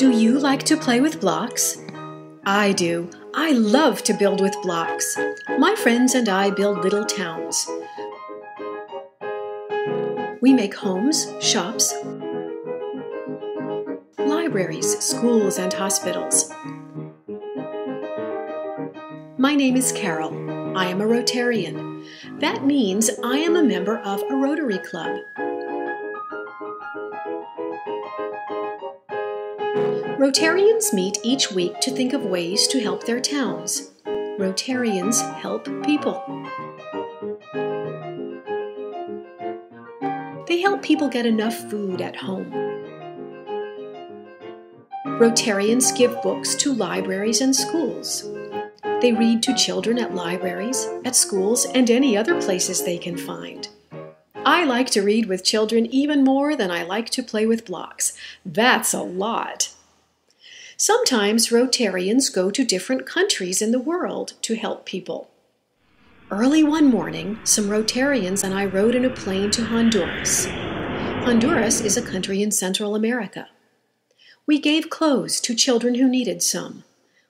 Do you like to play with blocks? I do. I love to build with blocks. My friends and I build little towns. We make homes, shops, libraries, schools, and hospitals. My name is Carol. I am a Rotarian. That means I am a member of a Rotary Club. Rotarians meet each week to think of ways to help their towns. Rotarians help people. They help people get enough food at home. Rotarians give books to libraries and schools. They read to children at libraries, at schools, and any other places they can find. I like to read with children even more than I like to play with blocks. That's a lot. Sometimes Rotarians go to different countries in the world to help people. Early one morning, some Rotarians and I rode in a plane to Honduras. Honduras is a country in Central America. We gave clothes to children who needed some.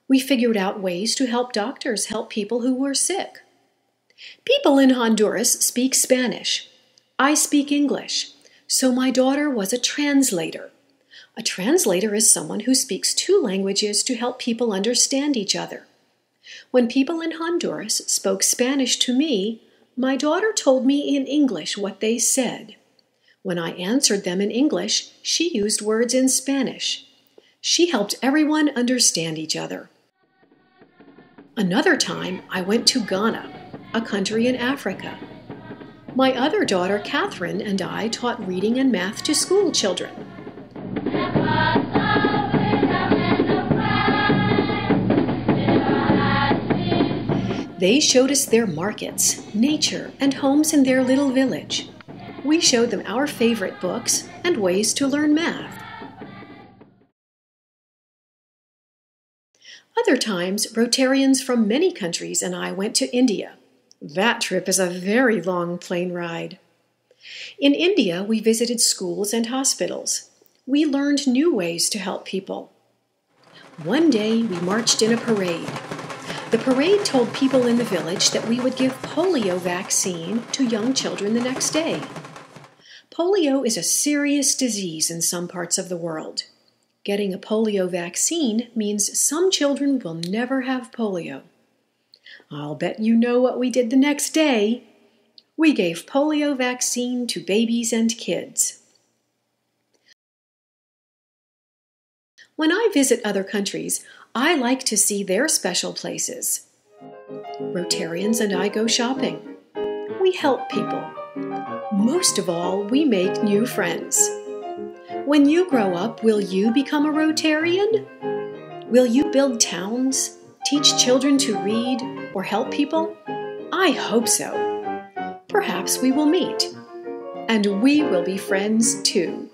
We figured out ways to help doctors help people who were sick. People in Honduras speak Spanish. I speak English, so my daughter was a translator. A translator is someone who speaks two languages to help people understand each other. When people in Honduras spoke Spanish to me, my daughter told me in English what they said. When I answered them in English, she used words in Spanish. She helped everyone understand each other. Another time, I went to Ghana, a country in Africa. My other daughter, Catherine, and I taught reading and math to school children. They showed us their markets, nature, and homes in their little village. We showed them our favorite books and ways to learn math. Other times, Rotarians from many countries and I went to India. That trip is a very long plane ride. In India, we visited schools and hospitals. We learned new ways to help people. One day, we marched in a parade. The parade told people in the village that we would give polio vaccine to young children the next day. Polio is a serious disease in some parts of the world. Getting a polio vaccine means some children will never have polio. I'll bet you know what we did the next day. We gave polio vaccine to babies and kids. When I visit other countries, I like to see their special places. Rotarians and I go shopping. We help people. Most of all, we make new friends. When you grow up, will you become a Rotarian? Will you build towns, teach children to read, or help people? I hope so. Perhaps we will meet, and we will be friends too.